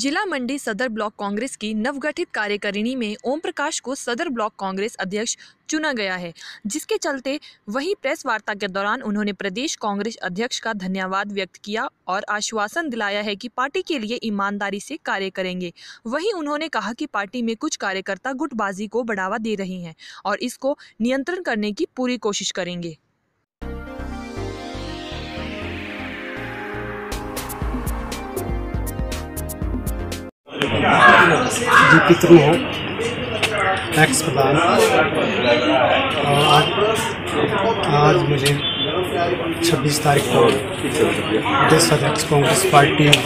जिला मंडी सदर ब्लॉक कांग्रेस की नवगठित कार्यकारिणी में ओम प्रकाश को सदर ब्लॉक कांग्रेस अध्यक्ष चुना गया है, जिसके चलते वहीं प्रेस वार्ता के दौरान उन्होंने प्रदेश कांग्रेस अध्यक्ष का धन्यवाद व्यक्त किया और आश्वासन दिलाया है कि पार्टी के लिए ईमानदारी से कार्य करेंगे। वहीं उन्होंने कहा कि पार्टी में कुछ कार्यकर्ता गुटबाजी को बढ़ावा दे रहे हैं और इसको नियंत्रण करने की पूरी कोशिश करेंगे। जी पितरू हो एक्स प्रधान, आज मुझे 26 तारीख को प्रदेश अध्यक्ष कांग्रेस पार्टी जी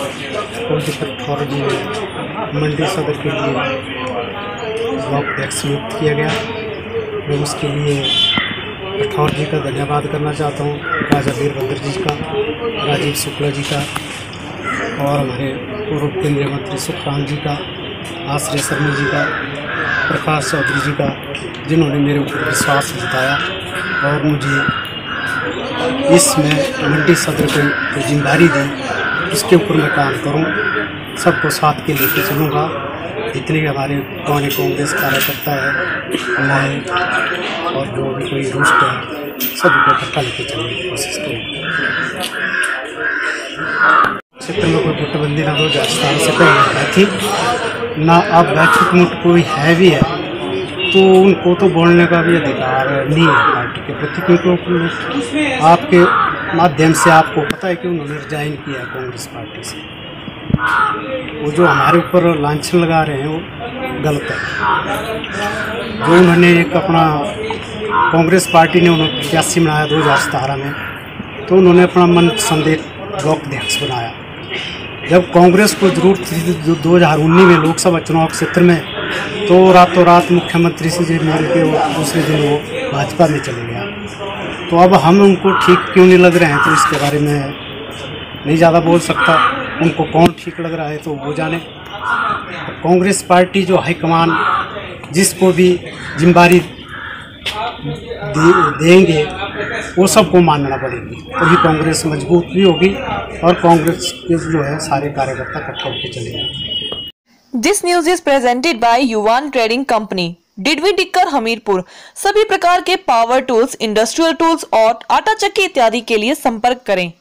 ने मंडी सदर के लिए ब्लॉक अध्यक्ष नियुक्त किया गया। मैं उसके लिए राठौर जी का धन्यवाद करना चाहता हूँ, राजा वीरभद्र जी का, राजीव शुक्ला जी का और हमारे पूर्व केंद्रीय मंत्री सुखराम जी का, आश्रय शर्मा जी का, प्रकाश चौधरी जी का, जिन्होंने मेरे ऊपर विश्वास जताया और मुझे इसमें मंडी सदर को जिम्मेदारी दी। उसके ऊपर मैं काम करूं, सबको साथ के लेके चलूँगा। जितने हमारे पुराने कांग्रेस कार्यकर्ता है मैं और जो भी कोई दुष्ट है सबको इकट्ठा लेके चलने की कोशिश करूँगा। क्षेत्र में कोई गुटबंदी ना 2017 से पहले थी ना, अब छुटमुट कोई है भी है तो उनको तो बोलने का भी अधिकार नहीं है पार्टी के प्रति, क्योंकि आपके माध्यम से आपको पता है कि उन्होंने रिजाइन किया है कांग्रेस पार्टी से। वो जो हमारे ऊपर लांछन लगा रहे हैं वो गलत है। जो उन्होंने एक अपना कांग्रेस पार्टी ने उन्होंने 85 बनाया 2017 में, तो उन्होंने अपना मनपसंद ब्लॉक अध्यक्ष बनाया। जब कांग्रेस को जरूरत थी 2019 में लोकसभा चुनाव क्षेत्र में, तो रातों रात मुख्यमंत्री से जो मिल के दूसरे दिन वो भाजपा में चले गया। तो अब हम उनको ठीक क्यों नहीं लग रहे हैं तो इसके बारे में नहीं ज़्यादा बोल सकता। उनको कौन ठीक लग रहा है तो वो जाने। कांग्रेस पार्टी जो हाईकमान जिसको भी जिम्मेदारी देंगे वो सबको मानना पड़ेगी, तभी कांग्रेस मजबूत भी होगी और कांग्रेस के जो है सारे कार्यकर्ता इकट्ठे होकर चलेंगे। This news is presented by Yuvan trading company, डिडवी डिकर Hamirpur. सभी प्रकार के पावर टूल्स, इंडस्ट्रियल टूल्स और आटा चक्की इत्यादि के लिए संपर्क करें।